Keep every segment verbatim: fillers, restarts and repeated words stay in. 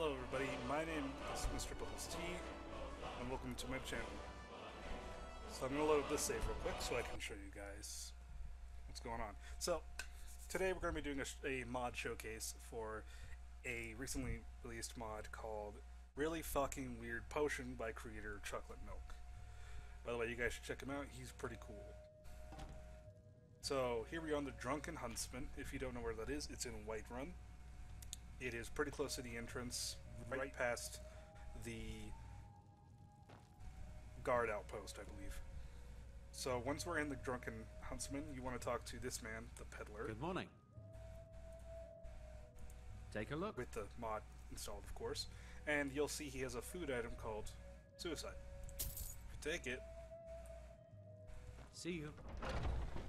Hello everybody, my name is Mister Buckles-T, and welcome to my channel. So I'm going to load this save real quick so I can show you guys what's going on. So, today we're going to be doing a, a mod showcase for a recently released mod called Really Fucking Weird Potion by creator Chocolate Milk. By the way, you guys should check him out, he's pretty cool. So, here we are on the Drunken Huntsman. If you don't know where that is, it's in Whiterun. It is pretty close to the entrance, right, right past the guard outpost, I believe. So once we're in the Drunken Huntsman, you want to talk to this man, the peddler. Good morning. Take a look. With the mod installed, of course. And you'll see he has a food item called Suicide. You take it. See you.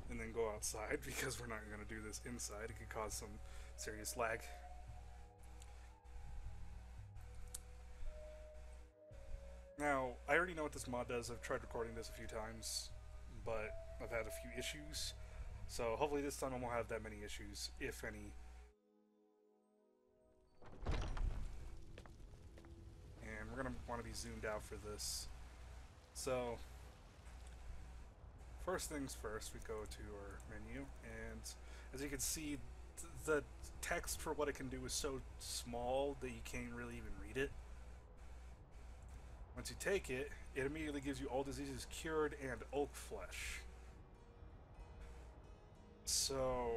And then go outside, because we're not going to do this inside. It could cause some serious lag. Now, I already know what this mod does. I've tried recording this a few times, but I've had a few issues. So hopefully this time I won't have that many issues, if any. And we're going to want to be zoomed out for this. So, first things first, we go to our menu, and as you can see, th the text for what it can do is so small that you can't really even read it. Once you take it, it immediately gives you All Diseases Cured and Oak Flesh. So,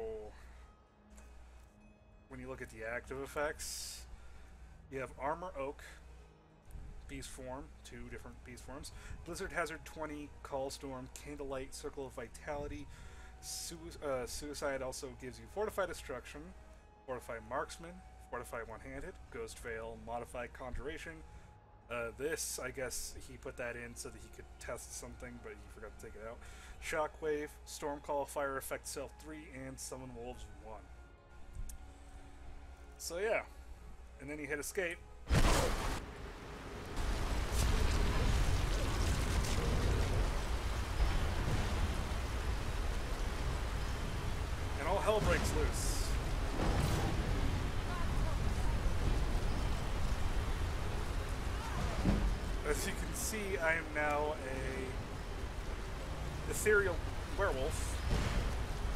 when you look at the active effects, you have Armor Oak, Beast Form, two different Beast Forms, Blizzard Hazard twenty, Call Storm, Candlelight, Circle of Vitality. Su uh, Suicide also gives you Fortify Destruction, Fortify Marksman, Fortify One-Handed, Ghost Veil, Modify Conjuration. Uh, this, I guess he put that in so that he could test something, but he forgot to take it out. Shockwave, Storm Call, Fire Effect Cell three, and Summon Wolves one. So yeah, and then you hit escape. And all hell breaks loose. As you can see, I am now a ethereal werewolf.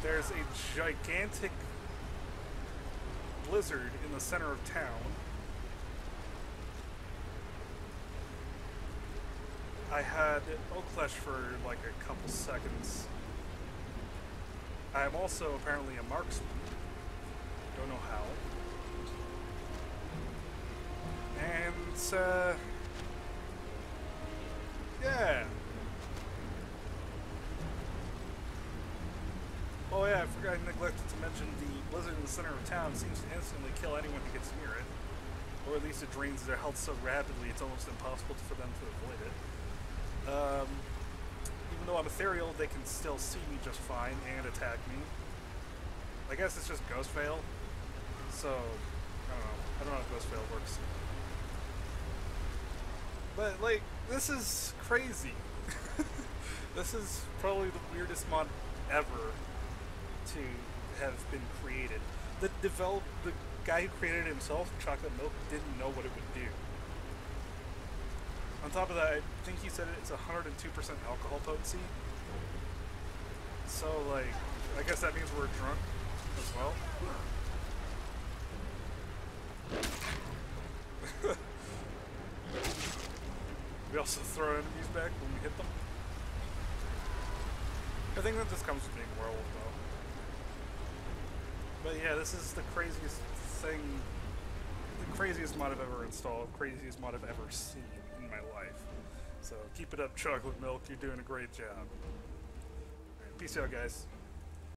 There's a gigantic blizzard in the center of town. I had Oak Flesh for like a couple seconds. I am also apparently a marksman. Don't know how. And, uh... yeah. Oh yeah, I forgot I neglected to mention the blizzard in the center of town seems to instantly kill anyone who gets near it. Or at least it drains their health so rapidly it's almost impossible for them to avoid it. Um, even though I'm ethereal, they can still see me just fine and attack me. I guess it's just Ghost Veil. So, I don't know. I don't know how Ghost Veil works. But, like, this is crazy. This is probably the weirdest mod ever to have been created. The develop, the guy who created it himself, Chocolate Milk, didn't know what it would do. On top of that, I think he said it's one hundred two percent alcohol potency. So, like, I guess that means we're drunk as well. We also throw enemies back when we hit them. I think that just comes with being a werewolf, though. But yeah, this is the craziest thing, the craziest mod I've ever installed, craziest mod I've ever seen in my life. So keep it up, Chocolate Milk, you're doing a great job. All right, peace out, guys.